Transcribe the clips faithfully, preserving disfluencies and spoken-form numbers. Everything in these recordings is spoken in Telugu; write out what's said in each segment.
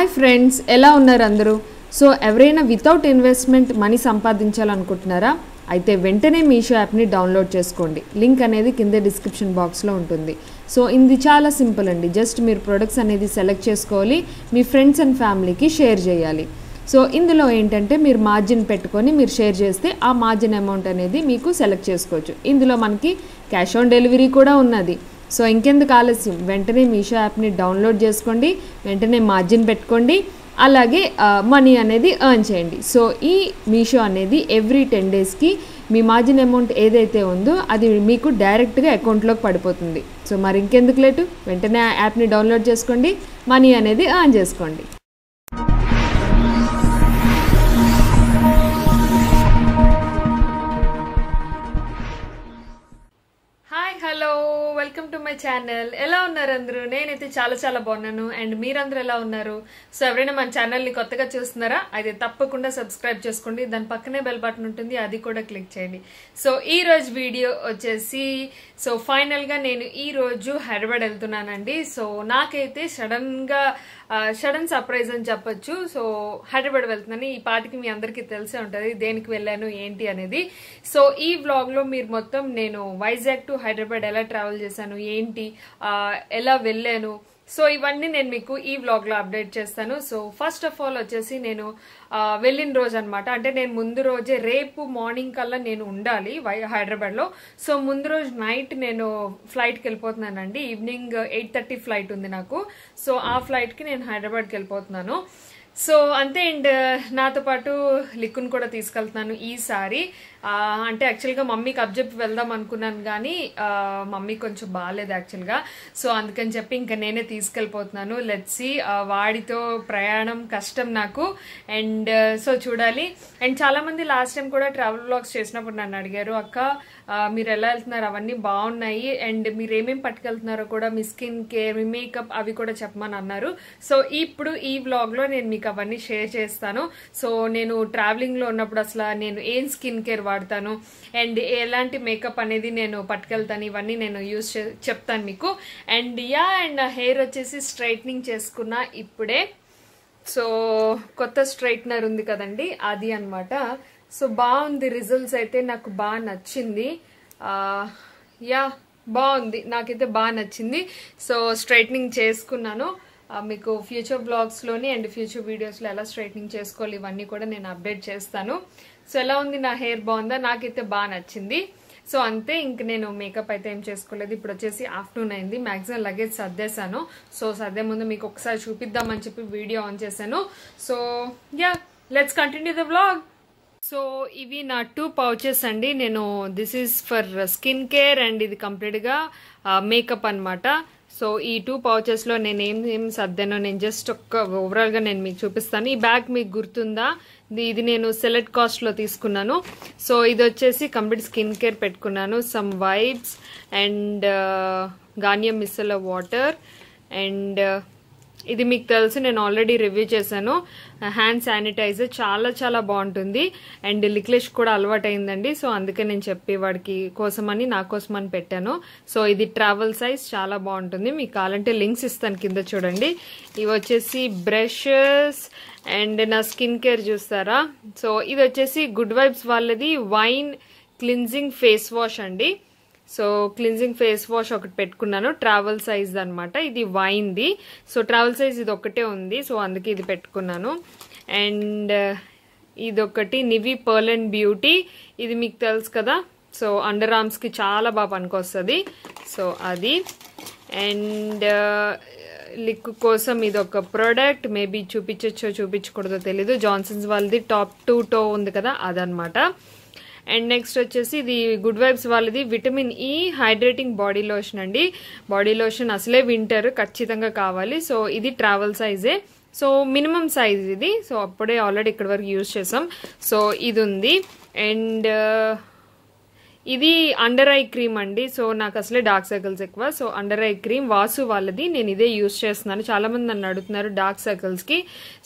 Hi friends, ela unnaru andaru. So everaina without investment money sampadinchalanukuntunnara aithe ventane Meesho app ni download cheskondi. Link anedi kinda description box lo untundi. So indi chaala simple andi, just meer products anedi select cheskovali, mee friends and family ki share cheyali. So indulo entante meer margin pettukoni meer share chesthe aa margin amount anedi meeku select cheskochu. Indulo manaki cash on delivery kuda unnadi. So ఇంకెందుకు ఆలస్యం వెంటనే మీషో యాప్ ని డౌన్లోడ్ చేసుకోండి వెంటనే మార్జిన్ పెట్టుకోండి అలాగే మనీ అనేది ఎర్న్ చేయండి సో ఈ మీషో అనేది ఎవ్రీ టెన్ డేస్ కి మీ మార్జిన్ అమౌంట్ ఏదైతే ఉందో అది మీకు డైరెక్ట్ గా అకౌంట్ లోకి పడిపోతుంది సో మరి ఇంకెందుకు లేట్ వెంటనే యాప్ ని డౌన్లోడ్ చేసుకోండి మనీ అనేది ఎర్న్ చేసుకోండి Welcome to my channel. Ela unnaru andaru nenaithe chaala chaala bonnanu and meerandaru ela unnaru. So everaina man channel ni kottaga chustunnara aithe tappakunda subscribe cheskondi dan pakkane bell button untundi adi kuda click cheyandi. So ee roju video ochesi so final ga nenu ee roju Hyderabad elthunanandi. So nakaithe sudden ga sudden surprise ani cheppochu. So Hyderabad velthunani ee paatiki mi andariki telise untadi deniki vellanu enti anedi. So ee vlog lo meer mottham nenu Vizag to Hyderabad ela travel చేశాను ఏంటి ఎలా వెళ్ళాను సో ఇవన్నీ నేను మీకు ఈ వ్లాగ్ లో అప్డేట్ చేస్తాను సో ఫస్ట్ ఆఫ్ ఆల్ వచ్చేసి నేను వెళ్ళిన రోజు అన్నమాట అంటే నేను ముందు రోజే రేపు మార్నింగ్ కల్లా నేను ఉండాలి హైదరాబాద్ లో సో ముందు రోజు నైట్ నేను ఫ్లైట్ కి వెళ్ళిపోతున్నానండి ఈవినింగ్ ఎయిట్ థర్టీ ఫ్లైట్ ఉంది నాకు సో ఆ ఫ్లైట్ కి నేను హైదరాబాద్ కి వెళ్ళిపోతున్నాను సో అంతే అండ్ నాతో పాటు లిక్కును కూడా తీసుకెళ్తున్నాను ఈసారి అంటే యాక్చువల్గా మమ్మీకి అబ్జెప్ట్ వెళ్దాం అనుకున్నాను కానీ మమ్మీ కొంచెం బాగాలేదు యాక్చువల్గా సో అందుకని చెప్పి ఇంకా నేనే తీసుకెళ్ళిపోతున్నాను లెట్స్ సీ వాడితో ప్రయాణం కష్టం నాకు అండ్ సో చూడాలి అండ్ చాలామంది లాస్ట్ టైం కూడా ట్రావెల్ బ్లాగ్స్ చేసినప్పుడు నన్ను అడిగారు అక్క మీరు ఎలా వెళ్తున్నారు అవన్నీ బాగున్నాయి అండ్ మీరు ఏమేమి పట్టుకెళ్తున్నారో కూడా మీ స్కిన్ కేర్ మీ మేకప్ అవి కూడా చెప్పమని అన్నారు సో ఇప్పుడు ఈ బ్లాగ్లో నేను మీకు అవన్నీ షేర్ చేస్తాను సో నేను ట్రావెలింగ్లో ఉన్నప్పుడు అసలు నేను ఏం స్కిన్ కేర్ వాడతాను అండ్ ఎలాంటి మేకప్ అనేది నేను పట్టుకెళ్తాను ఇవన్నీ నేను యూజ్ చెప్తాను మీకు అండ్ యా అండ్ హెయిర్ వచ్చేసి స్ట్రైట్నింగ్ చేసుకున్నా ఇప్పుడే సో కొత్త స్ట్రైట్నర్ ఉంది కదండి అది అనమాట సో బాగుంది రిజల్ట్స్ అయితే నాకు బాగా నచ్చింది యా బాగుంది నాకైతే బాగా నచ్చింది సో స్ట్రైట్నింగ్ చేసుకున్నాను మీకు ఫ్యూచర్ బ్లాగ్స్లోని అండ్ ఫ్యూచర్ వీడియోస్లో ఎలా స్ట్రైట్నింగ్ చేసుకోవాలి ఇవన్నీ కూడా నేను అప్డేట్ చేస్తాను సో ఎలా ఉంది నా హెయిర్ బాగుందా నాకైతే బాగా నచ్చింది సో అంతే ఇంక నేను మేకప్ అయితే ఏం చేసుకోలేదు ఇప్పుడు వచ్చేసి ఆఫ్టర్నూన్ అయింది మ్యాక్సిమం లగేజ్ సర్దేశాను సో సర్దే ముందు మీకు ఒకసారి చూపిద్దామని చెప్పి వీడియో ఆన్ చేశాను so yeah let's continue the blog so ఇవి నా టూ పౌచెస్ అండి నేను this is for skin care and ఇది కంప్లీట్గా మేకప్ అనమాట సో ఈ టూ పౌచెస్లో నేను ఏం ఏం సర్దానో నేను జస్ట్ ఒక్క ఓవరాల్గా నేను మీకు చూపిస్తాను ఈ బ్యాగ్ మీకు గుర్తుందా ఇది నేను సెలెక్ట్ కాస్ట్లో తీసుకున్నాను సో ఇది వచ్చేసి కంప్లీట్ స్కిన్ కేర్ పెట్టుకున్నాను some vibes and Garnier micellar water and ఇది మీకు తెలుసు నేను ఆల్రెడీ రివ్యూ చేశాను హ్యాండ్ శానిటైజర్ చాలా చాలా బాగుంటుంది అండ్ లిక్లిష్ కూడా అలవాటైందండి సో అందుకే నేను చెప్పి వాడికి కోసమని నా కోసమని పెట్టాను సో ఇది ట్రావెల్ సైజ్ చాలా బాగుంటుంది మీకు కావాలంటే లింక్స్ ఇస్తాను కింద చూడండి ఇవి వచ్చేసి బ్రషెస్ అండ్ నా స్కిన్ కేర్ చూస్తారా సో ఇది వచ్చేసి గుడ్ వైబ్స్ వాళ్ళది వైన్ క్లిన్జింగ్ ఫేస్ వాష్ అండి సో క్లిన్జింగ్ ఫేస్ వాష్ ఒకటి పెట్టుకున్నాను ట్రావెల్ సైజ్ అనమాట ఇది వైన్ది సో ట్రావెల్ సైజ్ ఇది ఒకటే ఉంది సో అందుకే ఇది పెట్టుకున్నాను అండ్ ఇదొకటి నివి పర్ల్ అండ్ బ్యూటీ ఇది మీకు తెలుసు కదా సో అండర్ ఆర్మ్స్కి చాలా బాగా పనికొస్తుంది సో అది అండ్ లిక్ కోసం ఇది ఒక ప్రోడక్ట్ మేబీ చూపించచ్చో చూపించకూడదో తెలీదు జాన్సన్స్ వాళ్ళది టాప్ టూ టో ఉంది కదా అదనమాట అండ్ నెక్స్ట్ వచ్చేసి ఇది గుడ్ వైబ్స్ వాళ్ళది vitamin E hydrating body lotion అండి బాడీ లోషన్ అసలే వింటర్ ఖచ్చితంగా కావాలి సో ఇది ట్రావెల్ సైజే సో మినిమం సైజ్ ఇది సో అప్పుడే ఆల్రెడీ ఇక్కడ వరకు యూజ్ చేసాం సో ఇది ఉంది అండ్ ఇది అండర్ ఐ క్రీమ్ అండి సో నాకు అసలే డార్క్ సర్కిల్స్ ఎక్కువ సో అండర్ ఐ క్రీమ్ వాసు వాళ్ళది నేను ఇదే యూజ్ చేస్తున్నాను చాలామంది నన్ను అడుగుతున్నారు డార్క్ సర్కిల్స్కి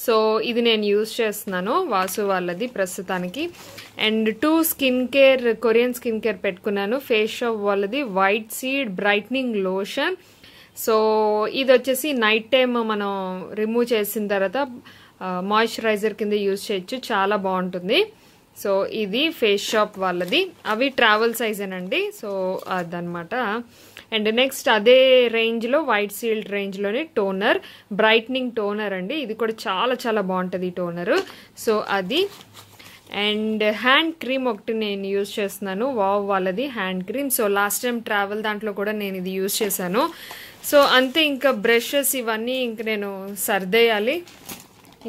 సో ఇది నేను యూజ్ చేస్తున్నాను వాసు వాళ్ళది ప్రస్తుతానికి and two skin care Korean skin care పెట్టుకున్నాను ఫేస్ షాప్ వాళ్ళది white seed brightening lotion so ఇది వచ్చేసి నైట్ టైం మనం రిమూవ్ చేసిన తర్వాత మాయిశ్చరైజర్ కింద యూస్ చేయొచ్చు, చాలా బాగుంటుంది. సో ఇది ఫేస్ షాప్ వాళ్ళది, అవి ట్రావెల్ సైజ్ అండి. సో అదనమాట. అండ్ నెక్స్ట్ అదే రేంజ్లో వైట్ సీల్డ్ రేంజ్లోనే టోనర్, బ్రైట్నింగ్ టోనర్ అండి. ఇది కూడా చాలా చాలా బాగుంటుంది ఈ టోనరు. సో అది అండ్ హ్యాండ్ క్రీమ్ ఒకటి నేను యూజ్ చేస్తున్నాను, వావ్ వాళ్ళది hand cream. So last time travel దాంట్లో కూడా నేను ఇది యూజ్ చేశాను. సో అంతే, ఇంకా బ్రషెస్ ఇవన్నీ ఇంక నేను సర్దేయాలి,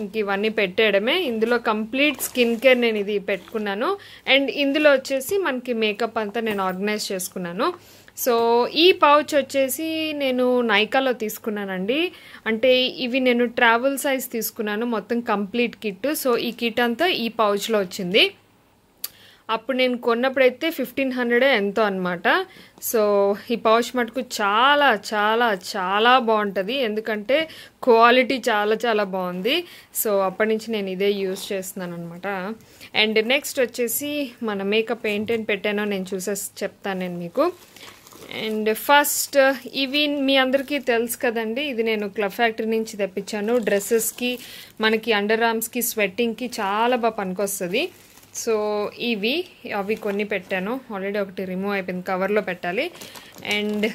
ఇంక ఇవన్నీ పెట్టేయడమే. ఇందులో కంప్లీట్ స్కిన్ కేర్ నేను ఇది పెట్టుకున్నాను. అండ్ ఇందులో వచ్చేసి మనకి మేకప్ అంతా నేను ఆర్గనైజ్ చేసుకున్నాను. సో ఈ పౌచ్ వచ్చేసి నేను నైకాలో తీసుకున్నానండి. అంటే ఇవి నేను ట్రావెల్ సైజ్ తీసుకున్నాను, మొత్తం కంప్లీట్ కిట్. సో ఈ కిట్ అంతా ఈ పౌచ్లో వచ్చింది. అప్పుడు నేను కొన్నప్పుడైతే ఫిఫ్టీన్ హండ్రెడే ఎంతో అనమాట. సో ఈ పౌచ్ మటుకు చాలా చాలా చాలా బాగుంటుంది, ఎందుకంటే క్వాలిటీ చాలా చాలా బాగుంది. సో అప్పటి నుంచి నేను ఇదే యూజ్ చేస్తున్నాను అనమాట. అండ్ నెక్స్ట్ వచ్చేసి మన మేకప్ ఏంటేంటి పెట్టానో నేను చూసేసి చెప్తాను నేను మీకు. అండ్ ఫస్ట్ ఇవి మీ అందరికీ తెలుసు కదండి, ఇది నేను క్లబ్ ఫ్యాక్టరీ నుంచి తెప్పించాను. డ్రెస్సెస్కి, మనకి అండర్ ఆర్మ్స్కి, స్వెట్టింగ్కి చాలా బాగా పనికొస్తుంది. సో ఇవి అవి కొన్ని పెట్టాను ఆల్రెడీ, ఒకటి రిమూవ్ అయిపోయింది, కవర్లో పెట్టాలి. అండ్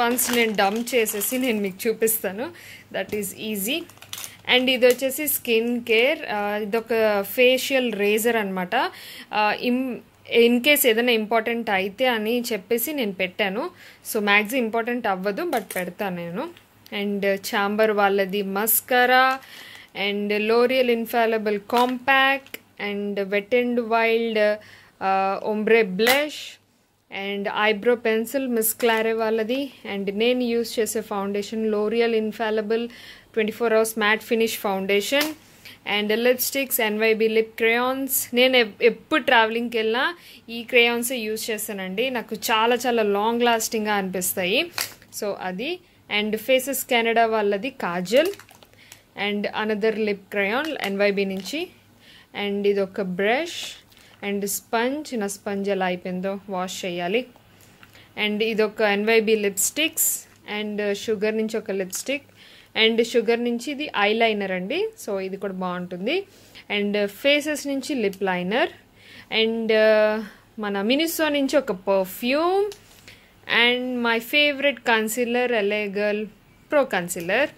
వన్స్ నేను డంప్ చేసేసి నేను మీకు చూపిస్తాను, దట్ ఈజ్ ఈజీ. అండ్ ఇది వచ్చేసి స్కిన్ కేర్, ఇదొక ఫేషియల్ రేజర్ అనమాట. ఇమ్ ఇన్ కేస్ ఏదైనా ఇంపార్టెంట్ అయితే అని చెప్పేసి నేను పెట్టాను. సో మ్యాక్సిమం ఇంపార్టెంట్ అవ్వదు, బట్ పెడతాను నేను. అండ్ ఛాంబర్ వాళ్ళది mascara, and L'Oreal infallible compact, and wet and wild ombre blush, and eyebrow pencil Miss Claire వాళ్ళది. అండ్ నేను యూజ్ చేసే foundation L'Oreal infallible twenty four hours matte finish foundation. And lipsticks NYB lip crayons. నేను ఎప్పుడు ట్రావెలింగ్కి వెళ్ళినా ఈ క్రేయాన్సే యూజ్ చేస్తానండి, నాకు చాలా చాలా లాంగ్ లాస్టింగ్గా అనిపిస్తాయి. సో అది. అండ్ ఫేసెస్ కెనడా వాళ్ళది kajal, and another lip crayon NYB నుంచి. అండ్ ఇది ఒక బ్రష్ అండ్ స్పంజ్, నా స్పంజ్ ఎలా అయిపోయిందో వాష్ చేయాలి. అండ్ ఇదొక ఎన్వైబీ లిప్స్టిక్స్ అండ్ షుగర్ నుంచి ఒక లిప్స్టిక్, అండ్ షుగర్ నుంచి ఇది ఐ లైనర్ అండి. సో ఇది కూడా బాగుంటుంది. అండ్ ఫేసెస్ నుంచి లిప్ లైనర్, అండ్ మన మినిసో నుంచి ఒక perfume, and my favourite concealer LA Girl pro concealer,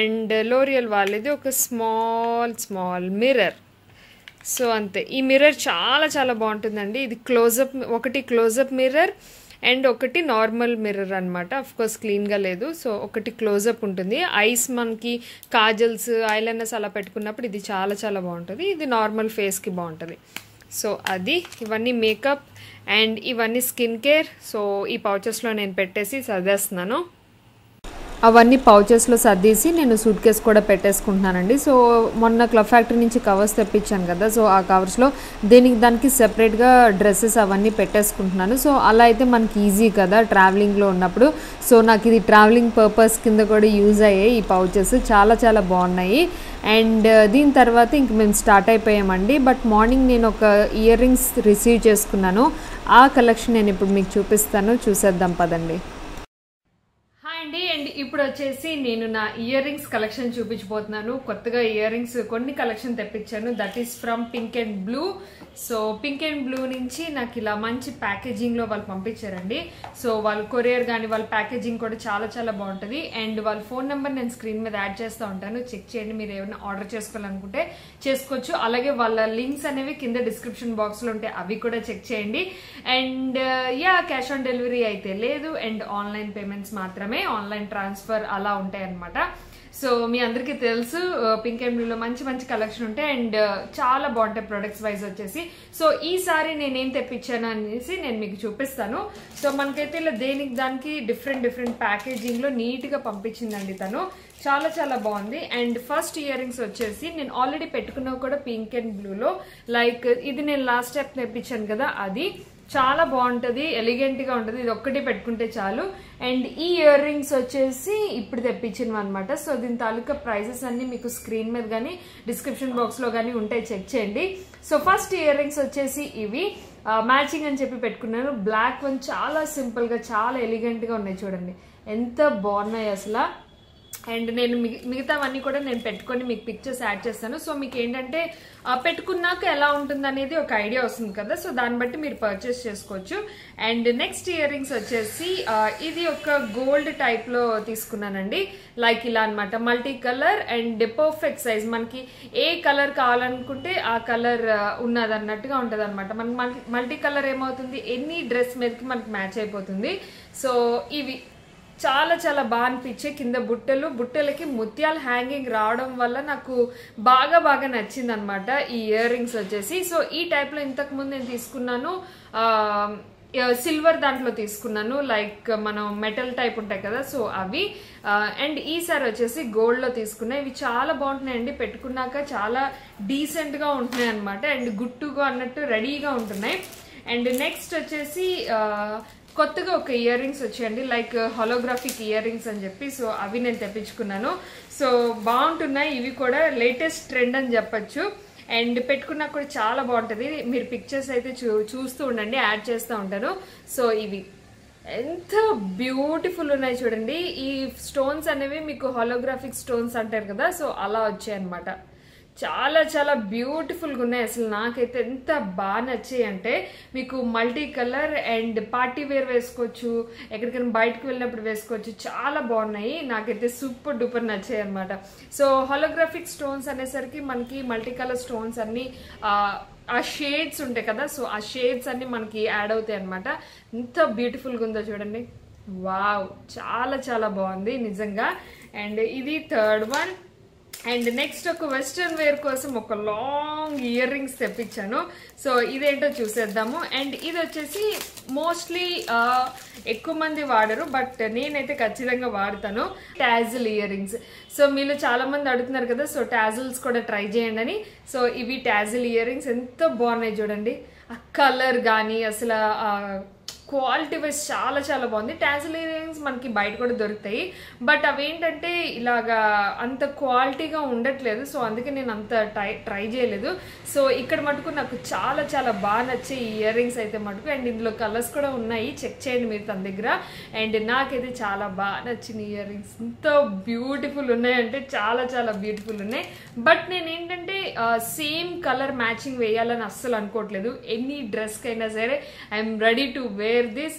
and L'Oreal వాళ్ళది ఒక స్మాల్ స్మాల్ మిర్రర్. సో అంతే, ఈ మిర్రర్ చాలా చాలా బాగుంటుందండి. ఇది క్లోజప్, ఒకటి క్లోజప్ మిర్రర్ అండ్ ఒకటి నార్మల్ మిర్రర్ అనమాట. అఫ్కోర్స్ క్లీన్గా లేదు, సో ఒకటి క్లోజప్ ఉంటుంది. ఐస్ మనకి కాజల్స్, ఐలైనర్స్ అలా పెట్టుకున్నప్పుడు ఇది చాలా చాలా బాగుంటుంది. ఇది నార్మల్ ఫేస్కి బాగుంటుంది. సో అది, ఇవన్నీ మేకప్ అండ్ ఇవన్నీ స్కిన్ కేర్. సో ఈ పౌచెస్లో నేను పెట్టేసి సర్దేస్తున్నాను, అవన్నీ పౌచెస్లో సర్దేసి నేను సూట్ కేస్ కూడా పెట్టేసుకుంటున్నానండి. సో మొన్న క్లబ్ ఫ్యాక్టరీ నుంచి కవర్స్ తెప్పించాను కదా, సో ఆ కవర్స్లో దీనికి దానికి సెపరేట్గా డ్రెస్సెస్ అవన్నీ పెట్టేసుకుంటున్నాను. సో అలా అయితే మనకి ఈజీ కదా ట్రావెలింగ్లో ఉన్నప్పుడు. సో నాకు ఇది ట్రావెలింగ్ పర్పస్ కింద కూడా యూజ్ అయ్యాయి ఈ పౌచెస్, చాలా చాలా బాగున్నాయి. అండ్ దీని తర్వాత ఇంక మేము స్టార్ట్ అయిపోయామండి. బట్ మార్నింగ్ నేను ఒక ఇయర్ రింగ్స్ రిసీవ్ చేసుకున్నాను, ఆ కలెక్షన్ నేను ఇప్పుడు మీకు చూపిస్తాను, చూసేద్దాం పదండి. అండ్ ఇప్పుడు వచ్చేసి నేను నా ఇయర్ రింగ్స్ కలెక్షన్ చూపించబోతున్నాను. కొత్తగా ఇయర్ రింగ్స్ కొన్ని కలెక్షన్ తెప్పించాను, that is from pink and blue. So pink and blue నుంచి నాకు ఇలా మంచి ప్యాకేజింగ్లో వాళ్ళు పంపించారండి. సో వాళ్ళు కొరియర్ కానీ వాళ్ళ ప్యాకేజింగ్ కూడా చాలా చాలా బాగుంటుంది. అండ్ వాళ్ళ ఫోన్ నెంబర్ నేను స్క్రీన్ మీద యాడ్ చేస్తూ ఉంటాను, చెక్ చేయండి. మీరు ఏమైనా ఆర్డర్ చేసుకోవాలనుకుంటే చేసుకోవచ్చు. అలాగే వాళ్ళ లింక్స్ అనేవి కింద డిస్క్రిప్షన్ బాక్స్లో ఉంటాయి, అవి కూడా చెక్ చేయండి. And yeah, cash on delivery అయితే లేదు, అండ్ ఆన్లైన్ పేమెంట్స్ మాత్రమే, ఆన్లైన్ ట్రాన్స్ఫర్ అలా ఉంటాయి అన్నమాట. సో మీ అందరికీ తెలుసు పింక్ అండ్ బ్లూలో మంచి మంచి కలెక్షన్ ఉంటాయి అండ్ చాలా బాగుంటాయి ప్రొడక్ట్స్ వైజ్ వచ్చేసి. సో ఈసారి నేనేం తెప్పించాను అనేసి నేను మీకు చూపిస్తాను. సో మనకైతే ఇలా దేనికి దానికి డిఫరెంట్ డిఫరెంట్ ప్యాకేజింగ్లో నీట్గా పంపించిందండి తను, చాలా చాలా బాగుంది. అండ్ ఫస్ట్ ఇయర్ రింగ్స్ వచ్చేసి నేను ఆల్రెడీ పెట్టుకున్నవి కూడా పింక్ అండ్ బ్లూలో, లైక్ ఇది నేను లాస్ట్ టైం తెప్పించాను కదా, అది చాలా బాగుంటుంది, ఎలిగెంట్గా ఉంటుంది. ఇది ఒక్కటి పెట్టుకుంటే చాలు. అండ్ ఈ ఇయర్ రింగ్స్ వచ్చేసి ఇప్పుడు తెప్పించినవి అనమాట. సో దీని తాలూకా ప్రైజెస్ అన్నీ మీకు స్క్రీన్ మీద కానీ డిస్క్రిప్షన్ బాక్స్లో కానీ ఉంటాయి, చెక్ చేయండి. సో ఫస్ట్ ఇయర్ రింగ్స్ వచ్చేసి ఇవి మ్యాచింగ్ అని చెప్పి పెట్టుకున్నాను. బ్లాక్ వన్ చాలా సింపుల్గా చాలా ఎలిగెంట్గా ఉన్నాయి, చూడండి ఎంత బాగున్నాయి అసలు. అండ్ నేను మిగతావన్నీ కూడా నేను పెట్టుకొని మీకు పిక్చర్స్ యాడ్ చేస్తాను. సో మీకు ఏంటంటే పెట్టుకున్నాక ఎలా ఉంటుంది అనేది ఒక ఐడియా వస్తుంది కదా, సో దాన్ని బట్టి మీరు పర్చేస్ చేసుకోవచ్చు. అండ్ నెక్స్ట్ ఇయర్ రింగ్స్ వచ్చేసి ఇది ఒక గోల్డ్ టైప్లో తీసుకున్నానండి, లైక్ ఇలా అనమాట, multi colour and perfect size. మనకి ఏ కలర్ కావాలనుకుంటే ఆ కలర్ ఉన్నది అన్నట్టుగా ఉంటుంది అనమాట. మనకి మల్టీ కలర్ ఏమవుతుంది, ఎనీ డ్రెస్ మీదకి మనకి మ్యాచ్ అయిపోతుంది. సో ఇవి చాలా చాలా బాగా అనిపించే కింద బుట్టలు, బుట్టలకి ముత్యాలు హ్యాంగింగ్ రావడం వల్ల నాకు బాగా బాగా నచ్చింది అనమాట ఈ ఇయర్ రింగ్స్ వచ్చేసి. సో ఈ టైప్లో ఇంతకుముందు నేను తీసుకున్నాను, సిల్వర్ దాంట్లో తీసుకున్నాను, లైక్ మనం మెటల్ టైప్ ఉంటాయి కదా, సో అవి. అండ్ ఈసారి వచ్చేసి గోల్డ్లో తీసుకున్నాయి. ఇవి చాలా బాగుంటున్నాయండి, పెట్టుకున్నాక చాలా డీసెంట్గా ఉంటున్నాయి అనమాట, అండ్ గుట్టుగా అన్నట్టు రెడీగా ఉంటున్నాయి. అండ్ నెక్స్ట్ వచ్చేసి కొత్తగా ఒక ఇయర్ రింగ్స్ వచ్చాయండి, లైక్ హోలోగ్రాఫిక్ ఇయర్ రింగ్స్ అని చెప్పి, సో అవి నేను తెప్పించుకున్నాను. సో బాగుంటున్నాయి, ఇవి కూడా లేటెస్ట్ ట్రెండ్ అని చెప్పచ్చు. అండ్ పెట్టుకున్నా కూడా చాలా బాగుంటుంది. మీరు పిక్చర్స్ అయితే చూ చూస్తూ ఉండండి, యాడ్ చేస్తూ ఉంటాను. సో ఇవి ఎంత బ్యూటిఫుల్ ఉన్నాయి చూడండి. ఈ స్టోన్స్ అనేవి మీకు హోలోగ్రాఫిక్ స్టోన్స్ అంటారు కదా, సో అలా వచ్చాయన్నమాట. చాలా చాలా బ్యూటిఫుల్గా ఉన్నాయి అసలు. నాకైతే ఎంత బాగా నచ్చాయి అంటే మీకు multi colour and party wear వేసుకోవచ్చు, ఎక్కడికైనా బయటకు వెళ్ళినప్పుడు వేసుకోవచ్చు, చాలా బాగున్నాయి. నాకైతే సూపర్ డూపర్ నచ్చాయి అనమాట. సో హోలోగ్రాఫిక్ స్టోన్స్ అనేసరికి మనకి మల్టీ కలర్ స్టోన్స్ అన్నీ ఆ షేడ్స్ ఉంటాయి కదా, సో ఆ షేడ్స్ అన్నీ మనకి యాడ్ అవుతాయి అనమాట. ఎంత బ్యూటిఫుల్గా ఉందో చూడండి, వావ్, చాలా చాలా బాగుంది నిజంగా. అండ్ ఇది థర్డ్ వన్. అండ్ నెక్స్ట్ ఒక వెస్ట్రన్ వేర్ కోసం ఒక లాంగ్ ఇయర్ రింగ్స్ తెప్పించాను, సో ఇదేంటో చూసేద్దాము. అండ్ ఇది వచ్చేసి మోస్ట్లీ ఎక్కువ మంది వాడరు, బట్ నేనైతే ఖచ్చితంగా వాడతాను, టాజిల్ ఇయర్ రింగ్స్. సో మీరు చాలా మంది అడుగుతున్నారు కదా, సో టాజిల్స్ కూడా ట్రై చేయండి అని. సో ఇవి టాజిల్ ఇయర్ రింగ్స్ ఎంత బాగున్నాయి చూడండి. ఆ కలర్ కానీ అసలు క్వాలిటీ వైజ్ చాలా చాలా బాగుంది. టాజిల్ ఇయర్ రింగ్స్ మనకి బయట కూడా దొరుకుతాయి, బట్ అవేంటంటే ఇలాగా అంత క్వాలిటీగా ఉండట్లేదు, సో అందుకే నేను అంత ట్రై ట్రై చేయలేదు. సో ఇక్కడ మటుకు నాకు చాలా చాలా బాగా నచ్చే ఈ ఇయర్ రింగ్స్ అయితే మటుకు. అండ్ ఇందులో కలర్స్ కూడా ఉన్నాయి, చెక్ చేయండి మీరు తన దగ్గర. అండ్ నాకైతే చాలా బాగా నచ్చిన ఇయర్ రింగ్స్, ఎంతో బ్యూటిఫుల్ ఉన్నాయంటే చాలా చాలా బ్యూటిఫుల్ ఉన్నాయి. బట్ నేనేంటంటే సేమ్ కలర్ మ్యాచింగ్ వేయాలని అస్సలు అనుకోవట్లేదు. ఎనీ డ్రెస్కైనా సరే I'm ready to wear this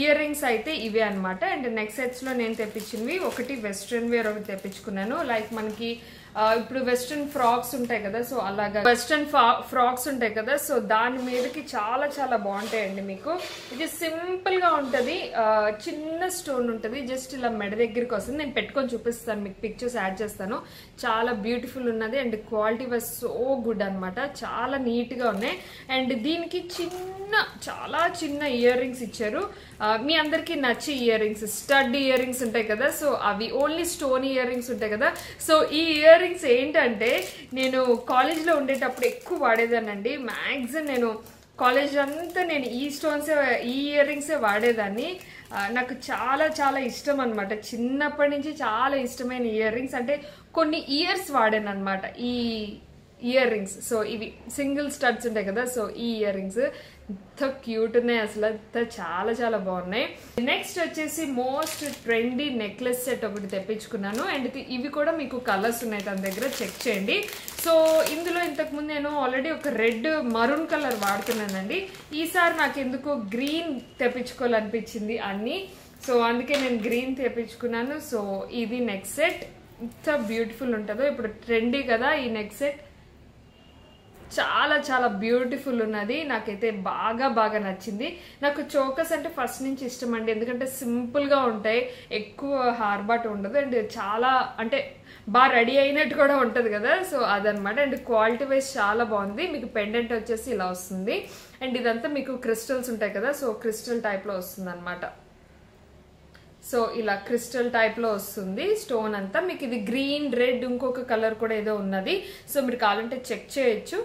ear rings అయితే ఇవే అనమాట. అండ్ నెక్స్ట్ సెట్స్లో నేను తెప్పించినవి ఒకటి వెస్ట్రన్ వేర్ ఒకటి తెప్పించుకున్నాను, లైక్ మనకి ఇప్పుడు వెస్ట్రన్ ఫ్రాక్స్ ఉంటాయి కదా, సో అలాగా వెస్ట్రన్ ఫ్రాక్స్ ఉంటాయి కదా, సో దాని మీదకి చాలా చాలా బాగుంటాయండి. మీకు ఇది సింపుల్గా ఉంటుంది, చిన్న స్టోన్ ఉంటుంది, జస్ట్ ఇలా మెడ దగ్గరికి వస్తుంది. నేను పెట్టుకొని చూపిస్తాను, మీకు పిక్చర్స్ యాడ్ చేస్తాను. చాలా బ్యూటిఫుల్ ఉన్నది and quality was so good అనమాట, చాలా నీట్గా ఉన్నాయి. అండ్ దీనికి చిన్న చాలా చిన్న ఇయర్ రింగ్స్ ఇచ్చారు, మీ అందరికీ నచ్చే ear rings, stud ear rings ఉంటాయి కదా, సో అవి ఓన్లీ స్టోన్ ఇయర్ రింగ్స్ ఉంటాయి కదా. సో ఈ ఇయర్ రింగ్స్ ఏంటంటే నేను కాలేజ్లో ఉండేటప్పుడు ఎక్కువ వాడేదానండి. మ్యాక్సిమం నేను కాలేజ్ అంతా నేను ఈ స్టోన్సే ఈ ఇయర్ రింగ్సే వాడేదాన్ని. నాకు చాలా చాలా ఇష్టం అనమాట, చిన్నప్పటి నుంచి చాలా ఇష్టమైన ఇయర్ రింగ్స్. అంటే కొన్ని ఇయర్స్ వాడాను అనమాట ఈ ఇయర్ రింగ్స్. సో ఇవి సింగిల్ స్టడ్స్ ఉంటాయి కదా, సో ఈ ఇయర్ రింగ్స్ ఎంత క్యూట్ ఉన్నాయి అసలు, అంత చాలా చాలా బాగున్నాయి. నెక్స్ట్ వచ్చేసి మోస్ట్ ట్రెండీ నెక్లెస్ సెట్ ఒకటి తెప్పించుకున్నాను. అండ్ ఇవి కూడా మీకు కలర్స్ ఉన్నాయి తన దగ్గర, చెక్ చేయండి. సో ఇందులో ఇంతకుముందు నేను ఆల్రెడీ ఒక రెడ్ మరూన్ కలర్ వాడుతున్నానండి. ఈసారి నాకు ఎందుకో గ్రీన్ తెప్పించుకోవాలనిపించింది అన్నీ, సో అందుకే నేను గ్రీన్ తెప్పించుకున్నాను. సో ఇది నెక్ సెట్, ఎంత బ్యూటిఫుల్ ఉంటుందో. ఇప్పుడు ట్రెండీ కదా ఈ నెక్ సెట్, చాలా చాలా బ్యూటిఫుల్ ఉన్నది. నాకైతే బాగా బాగా నచ్చింది. నాకు చోకస్ అంటే ఫస్ట్ నుంచి ఇష్టం అండి, ఎందుకంటే సింపుల్గా ఉంటాయి, ఎక్కువ హార్బాట్ ఉండదు, అండ్ చాలా అంటే బాగా రెడీ అయినట్టు కూడా ఉంటుంది కదా, సో అదనమాట. అండ్ క్వాలిటీ వైజ్ చాలా బాగుంది. మీకు పెండెంట్ వచ్చేసి ఇలా వస్తుంది, అండ్ ఇదంతా మీకు క్రిస్టల్స్ ఉంటాయి కదా, సో క్రిస్టల్ టైప్లో వస్తుంది అనమాట. సో ఇలా క్రిస్టల్ టైప్లో వస్తుంది స్టోన్ అంతా. మీకు ఇది గ్రీన్, రెడ్, ఇంకొక కలర్ కూడా ఏదో ఉన్నది, సో మీరు కావాలంటే చెక్ చేయొచ్చు.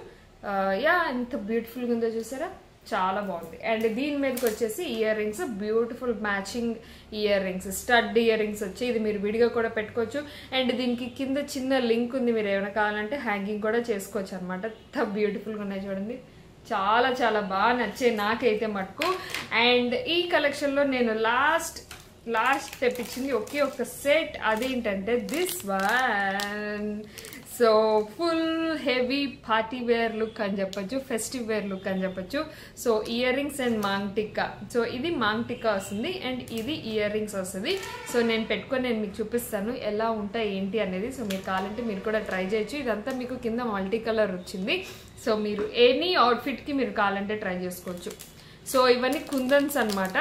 యా, ఎంత బ్యూటిఫుల్గా ఉందో చూసారా, చాలా బాగుంది. అండ్ దీని మీదకి వచ్చేసి earrings, beautiful matching ear rings, stud ear rings వచ్చి ఇది మీరు విడిగా కూడా పెట్టుకోవచ్చు. అండ్ దీనికి కింద చిన్న లింక్ ఉంది, మీరు ఏమైనా కావాలంటే హ్యాంగింగ్ కూడా చేసుకోవచ్చు అనమాట. ఎంత బ్యూటిఫుల్గా ఉన్నాయి చూడండి, చాలా చాలా బాగా నచ్చే నాకైతే మటుకు. అండ్ ఈ కలెక్షన్లో నేను లాస్ట్ లాస్ట్ స్టెప్ ఇచ్చింది ఒకే ఒక సెట్, అదేంటంటే this one. So full heavy party wear look అని చెప్పచ్చు, ఫెస్టివ్ వేర్ లుక్ అని చెప్పచ్చు. So ear rings and maang tikka. So ఇది మాంగ్ టిక్కా వస్తుంది అండ్ ఇది ఇయర్ రింగ్స్ వస్తుంది. సో నేను పెట్టుకొని నేను మీకు చూపిస్తాను ఎలా ఉంటాయి ఏంటి అనేది. సో మీరు కావాలంటే మీరు కూడా ట్రై చేయొచ్చు. ఇదంతా మీకు కింద మల్టీ కలర్ వచ్చింది. సో మీరు ఎనీ అవుట్ఫిట్కి మీరు కావాలంటే ట్రై చేసుకోవచ్చు. సో ఇవన్నీ కుందన్స్ అనమాట,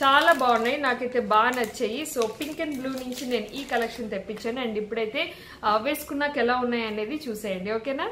చాలా బాగున్నాయి, నాకైతే బాగా నచ్చాయి. సో పింక్ అండ్ బ్లూ నుంచి నేను ఈ కలెక్షన్ తెప్పించాను అండ్ ఇప్పుడైతే వేసుకున్నాక ఎలా ఉన్నాయి అనేది చూసేయండి, ఓకేనా?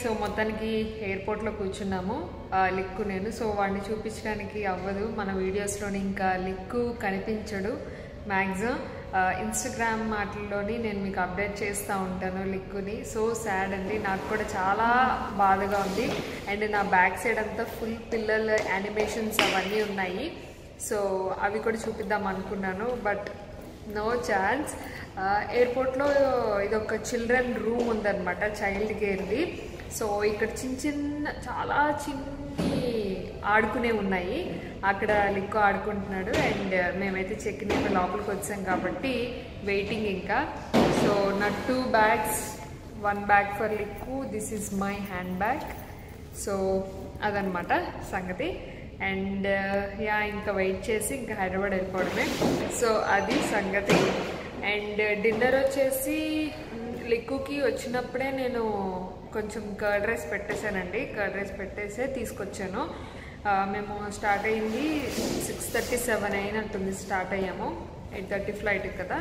సో మొత్తానికి ఎయిర్పోర్ట్లో కూర్చున్నాము, లిక్కు నేను. సో వాడిని చూపించడానికి అవ్వదు, మన వీడియోస్లోని ఇంకా లిక్కు కనిపించడు మ్యాక్సిమం. ఇన్స్టాగ్రామ్ మాటల్లోని నేను మీకు అప్డేట్ చేస్తూ ఉంటాను లిక్కుని. సో సాడ్ అండి, నాకు కూడా చాలా బాధగా ఉంది. అండ్ నా బ్యాక్ సైడ్ అంతా ఫుల్ పిల్లల యానిమేషన్స్ అవన్నీ ఉన్నాయి. సో అవి కూడా చూపిద్దాం అనుకున్నాను, బట్ నో ఛాన్స్. ఎయిర్పోర్ట్లో ఇదొక చిల్డ్రన్ రూమ్ ఉందన్నమాట, చైల్డ్ కేర్ది. సో ఇక్కడ చిన్న చిన్న చాలా చిన్ని ఆడుకునే ఉన్నాయి. అక్కడ లిక్కో ఆడుకుంటున్నాడు అండ్ మేమైతే చెక్కిన లోపలికి వచ్చాం కాబట్టి వెయిటింగ్ ఇంకా. సో నా two bags, one bag for లిక్కు, this is my hand bag. So అదనమాట సంగతి. అండ్ యా ఇంకా వెయిట్ చేసి ఇంకా హైదరాబాద్ వెళ్ళిపోవడమే. సో అది సంగతి. అండ్ డిన్నర్ వచ్చేసి లిక్కుకి వచ్చినప్పుడే నేను కొంచెం కర్డ్ రైస్ పెట్టేశానండి. కర్డ్ రైస్ పెట్టేసే తీసుకొచ్చాను. మేము స్టార్ట్ అయింది సిక్స్ థర్టీ సెవెన్ అయినట్టుంది స్టార్ట్ అయ్యాము, ఎయిట్ థర్టీ ఫ్లైట్ కదా.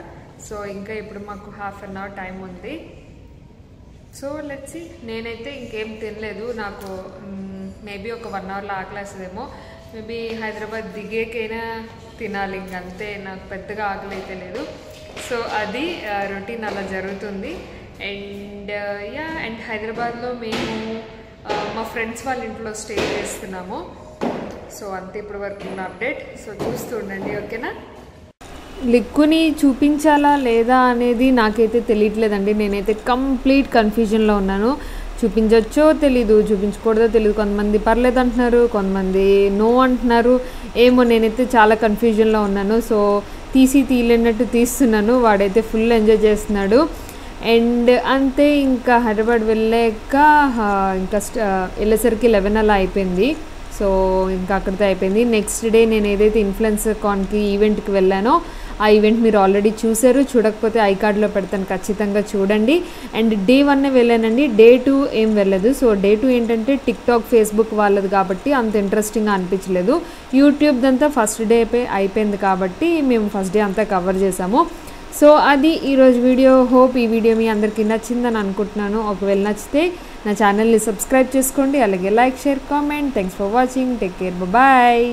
సో ఇంకా ఇప్పుడు మాకు హాఫ్ అన్ అవర్ టైం ఉంది. So let's see. నేనైతే ఇంకేం తినలేదు, నాకు మేబీ ఒక వన్ అవర్లో ఆకలేస్తుందేమో, మేబీ హైదరాబాద్ దిగేకైనా తినాలి ఇంకంతే, నాకు పెద్దగా ఆకలి అయితే లేదు. సో అది రొటీన్ అలా జరుగుతుంది. అండ్ యా అండ్ హైదరాబాద్లో మేము మా ఫ్రెండ్స్ వాళ్ళ ఇంట్లో స్టే చేస్తున్నాము. సో అంతే ఇప్పుడు వరకు ఉన్న అప్డేట్. సో చూస్తూ ఉండండి, ఓకేనా? లిక్కుని చూపించాలా లేదా అనేది నాకైతే తెలియట్లేదండి. నేనైతే కంప్లీట్ కన్ఫ్యూజన్లో ఉన్నాను. చూపించొచ్చో తెలీదు, చూపించకూడదో తెలీదు. కొంతమంది పర్లేదు అంటున్నారు, కొంతమంది నో అంటున్నారు. ఏమో నేనైతే చాలా కన్ఫ్యూజన్లో ఉన్నాను. సో తీసి తీయలేనట్టు తీస్తున్నాను. వాడైతే ఫుల్ ఎంజాయ్ చేస్తున్నాడు. అండ్ అంతే, ఇంకా హైదరాబాద్ వెళ్ళాక ఇంకా వెళ్ళేసరికి లెవెన్ అలా అయిపోయింది. సో ఇంకా అక్కడితో అయిపోయింది. నెక్స్ట్ డే నేను ఏదైతే ఇన్ఫ్లుయెన్సర్ కాన్కి ఈవెంట్కి వెళ్ళానో ఆ ఈవెంట్ మీరు ఆల్రెడీ చూసారు. చూడకపోతే ఐ కార్డ్లో పెడతాను, ఖచ్చితంగా చూడండి. అండ్ డే వన్నే వెళ్ళానండి, డే టూ ఏం వెళ్ళలేదు. సో డే టూ ఏంటంటే టిక్టాక్, ఫేస్బుక్ వాళ్ళది కాబట్టి అంత ఇంట్రెస్టింగ్గా అనిపించలేదు. యూట్యూబ్దంతా ఫస్ట్ డే అయిపోయింది కాబట్టి మేము ఫస్ట్ డే అంతా కవర్ చేసాము. సో అది ఈరోజు వీడియో. హోప్ ఈ వీడియో మీ అందరికీ నచ్చిందని అనుకుంటున్నాను. ఒకవేళ నచ్చితే నా ఛానల్ని సబ్స్క్రైబ్ చేసుకోండి, అలాగే like, share, comment. Thanks for watching. Take care, bye.